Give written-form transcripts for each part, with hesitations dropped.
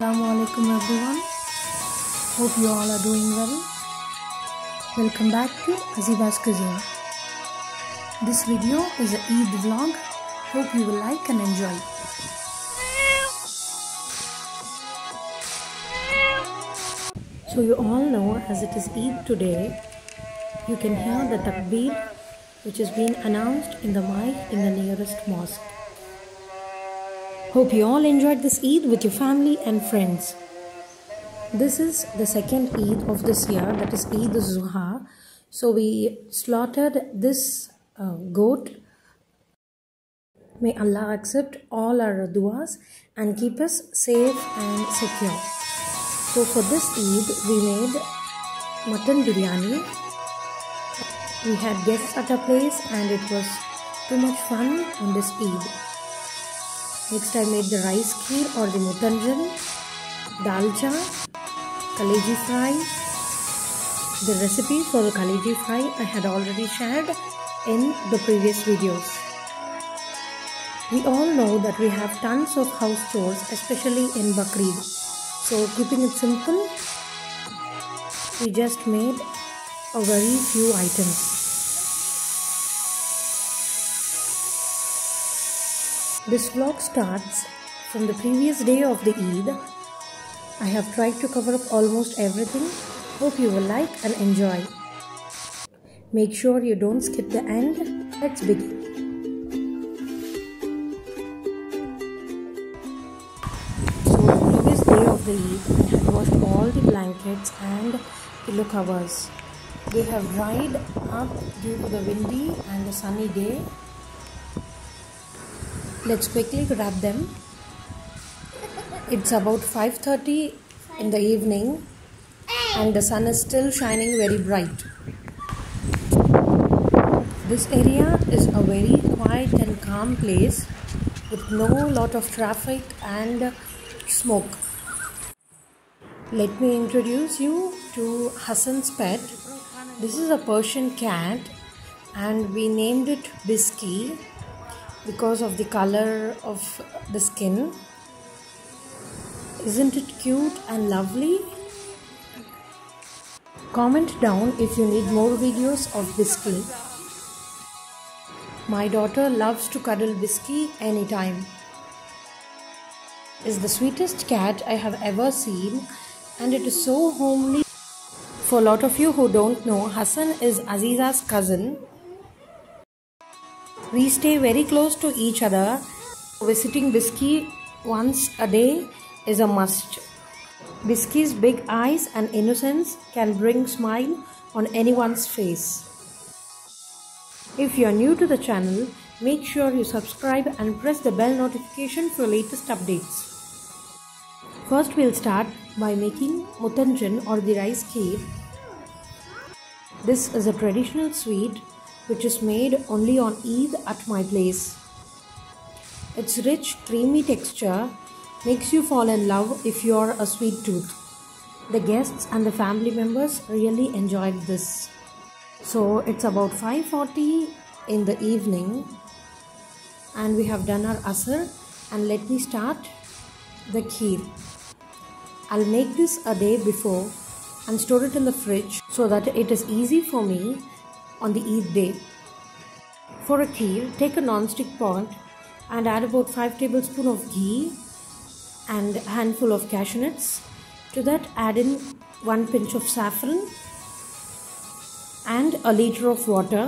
Assalamualaikum everyone. Hope you all are doing well. Welcome back to Azeeba's Cuisine. This video is an Eid vlog. Hope you will like and enjoy. So you all know, as it is Eid today, you can hear the takbir which is being announced in the mic in the nearest mosque. Hope you all enjoyed this Eid with your family and friends. This is the second Eid of this year, that is Eid al-Adha. So we slaughtered this goat. May Allah accept all our duas and keep us safe and secure. So for this Eid we made mutton biryani. We had guests at our place and it was too much fun on this Eid. Next I made the rice kheer or the muttanjan, dalcha, kaleji fry. The recipe for the kaleji fry I had already shared in the previous videos. We all know that we have tons of house chores, especially in Bakrid. So keeping it simple, we just made a very few items. This vlog starts from the previous day of the Eid. I have tried to cover up almost everything. Hope you will like and enjoy. Make sure you don't skip the end. Let's begin. So the previous day of the Eid, I had washed all the blankets and pillow covers. They have dried up due to the windy and the sunny day. Let's quickly grab them. It's about 5:30 in the evening and the sun is still shining very bright. This area is a very quiet and calm place with no lot of traffic and smoke. Let me introduce you to Hasan's pet. This is a Persian cat and we named it Whiskey because of the color of the skin. Isn't it cute and lovely? Comment down if you need more videos of Whiskey. My daughter loves to cuddle Whiskey anytime. It's the sweetest cat I have ever seen and it is so homely. For a lot of you who don't know, Hasan is Azeeba's cousin. We stay very close to each other. Visiting Whiskey once a day is a must. Whiskey's big eyes and innocence can bring smile on anyone's face. If you are new to the channel, make sure you subscribe and press the bell notification for latest updates. First we'll start by making muttanjan or the rice kheer. This is a traditional sweet which is made only on Eid at my place. Its rich, creamy texture makes you fall in love if you are a sweet tooth. The guests and the family members really enjoyed this. So it's about 5:40 in the evening and we have done our asr, and let me start the kheer. I'll make this a day before and store it in the fridge so that it is easy for me on the Eid day. For a kheer, take a non-stick pot and add about 5 tablespoons of ghee and a handful of cashew nuts. To that add in 1 pinch of saffron and a liter of water.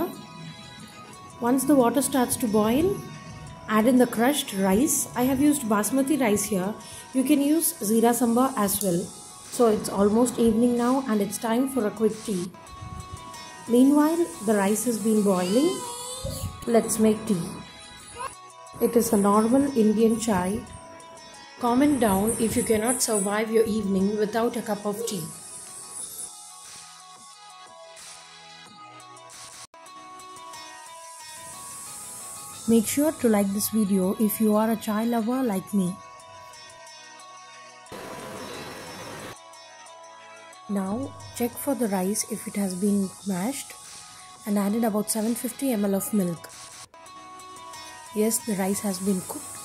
Once the water starts to boil, add in the crushed rice. I have used basmati rice here. You can use zira samba as well. So it's almost evening now and it's time for a quick tea. Meanwhile, the rice has been boiling. Let's make tea. It is a normal Indian chai. Comment down if you cannot survive your evening without a cup of tea. Make sure to like this video if you are a chai lover like me. Now check for the rice if it has been mashed, and add in about 750 ml of milk. Yes, the rice has been cooked.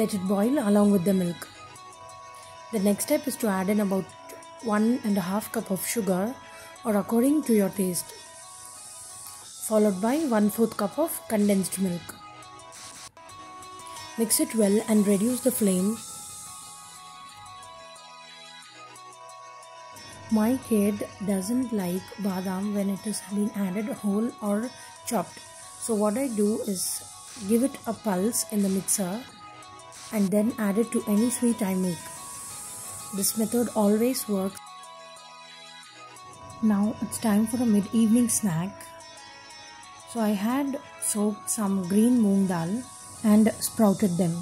Let it boil along with the milk. The next step is to add in about 1.5 cup of sugar or according to your taste, followed by 1/4 cup of condensed milk. Mix it well and reduce the flame. My kid doesn't like badam when it is being added whole or chopped. So what I do is give it a pulse in the mixer and then add it to any sweet I make. This method always works. Now it's time for a mid-evening snack. So I had soaked some green moong dal and sprouted them.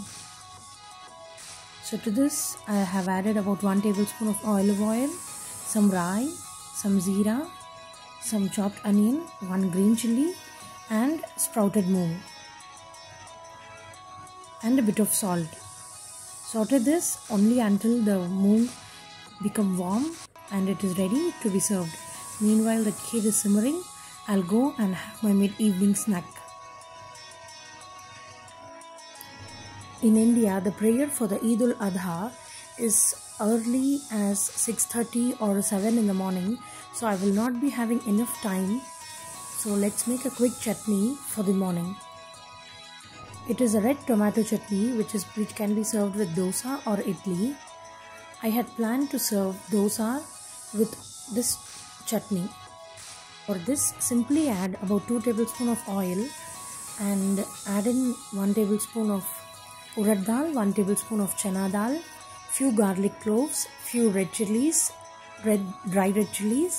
So to this I have added about 1 tablespoon of olive oil, some rai, some zira, some chopped onion, 1 green chilli and sprouted moong and a bit of salt. Saute this only until the moong become warm and it is ready to be served. Meanwhile the kheer is simmering. I'll go and have my mid-evening snack. In India, the prayer for the Eid al-Adha is early as 6:30 or 7 in the morning. So I will not be having enough time. So let's make a quick chutney for the morning. It is a red tomato chutney which can be served with dosa or idli. I had planned to serve dosa with this chutney. For this, simply add about 2 tablespoons of oil and add in 1 tablespoon of urad dal, 1 tablespoon of chana dal, few garlic cloves, few red chilies, dried red chilies,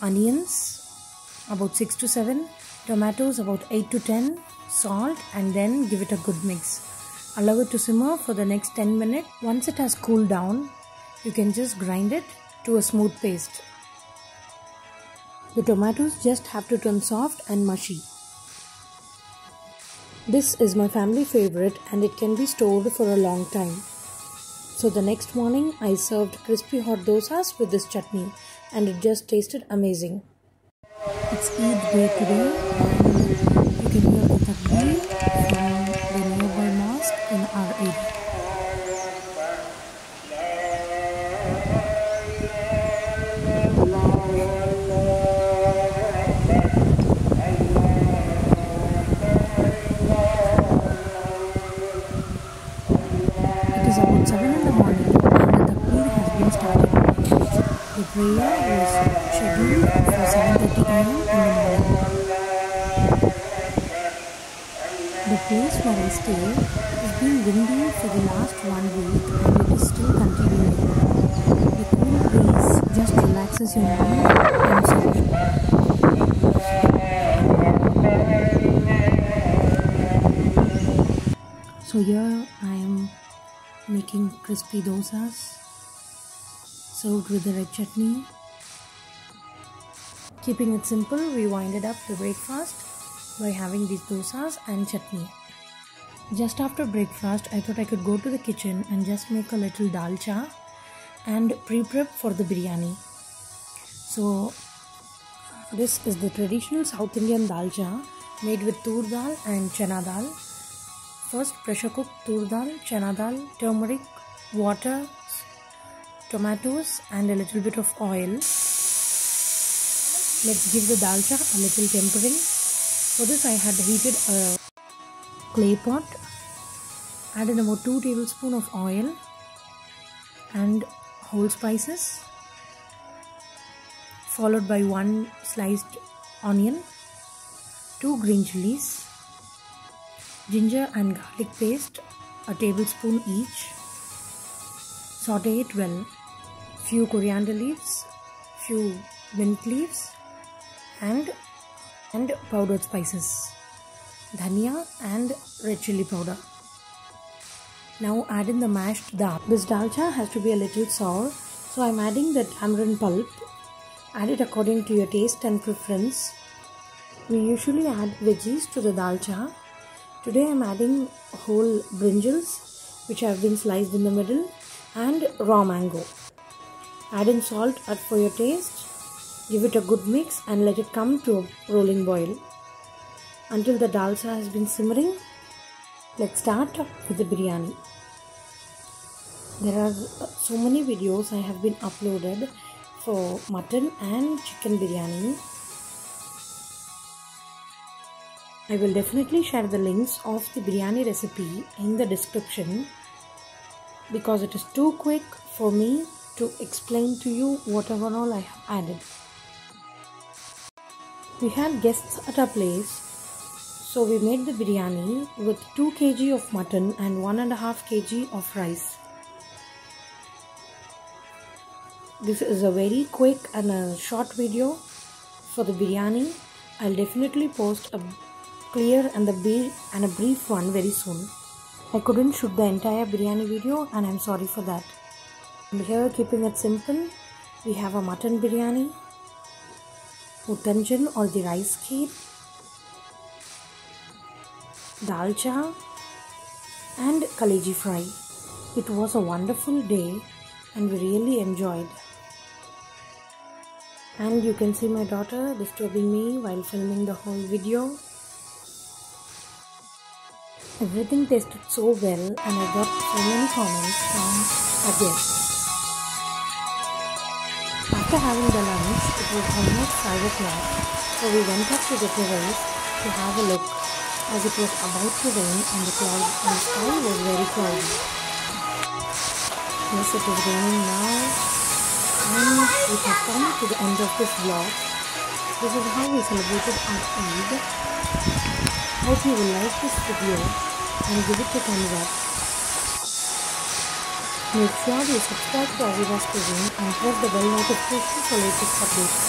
onions about 6 to 7, tomatoes about 8 to 10, salt, and then give it a good mix. Allow it to simmer for the next 10 minutes. Once it has cooled down, you can just grind it to a smooth paste. The tomatoes just have to turn soft and mushy. This is my family favorite and it can be stored for a long time. So the next morning I served crispy hot dosas with this chutney and it just tasted amazing. It's Eid day today and you can hear the takbir from the nearby mosque in our area. The prayer was scheduled for 7:30 a.m. in the morning. The place where I stay has been windy for the last 1 week and it is still continuing. The cool breeze just relaxes your mind and soul. So here I am making crispy dosas, served with the red chutney. Keeping it simple, we winded up the breakfast by having these dosas and chutney. Just after breakfast, I thought I could go to the kitchen and just make a little dalcha and prep for the biryani. So this is the traditional South Indian dalcha made with tur dal and chana dal. First pressure cook tur dal, chana dal, turmeric, water, tomatoes and a little bit of oil. Let's give the dalcha a little tempering. For this I had heated a clay pot, added about 2 tablespoons of oil and whole spices, followed by 1 sliced onion, 2 green chilies, ginger and garlic paste, a tablespoon each. Saute it well. Few coriander leaves, few mint leaves and powdered spices, dhania and red chilli powder. Now add in the mashed dal. This dalcha has to be a little sour, so I'm adding the tamarind pulp. Add it according to your taste and preference. We usually add veggies to the dalcha. Today I'm adding whole brinjals which have been sliced in the middle and raw mango. Add in salt for your taste, give it a good mix and let it come to a rolling boil. Until the dalcha has been simmering, let's start with the biryani. There are so many videos I have been uploaded for mutton and chicken biryani. I will definitely share the links of the biryani recipe in the description because it is too quick for me to explain to you whatever all I have added. We had guests at our place, so we made the biryani with 2 kg of mutton and 1.5 kg of rice. This is a very quick and a short video for the biryani. I'll definitely post a clear and a brief one very soon. I couldn't shoot the entire biryani video and I'm sorry for that. And here, keeping it simple, we have a mutton biryani, muttanjan or the rice kheer, dalcha and kaleji fry. It was a wonderful day and we really enjoyed. And you can see my daughter disturbing me while filming the whole video. Everything tasted so well and I got so many comments from our guests. After having the lunch, it was almost 5 o'clock, so we went up to the terrace to have a look as it was about to rain and the sky was very cloudy. Yes, it is raining now and we have come to the end of this vlog. This is how we celebrated our Eid. Hope you will like this video and give it a thumbs up. Make sure you subscribe to Azeeba's Cuisine and press the bell notification for latest updates.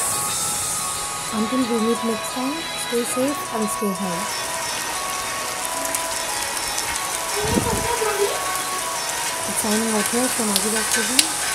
Until we meet next time, stay safe and stay home. Signing out here from Azeeba's Cuisine.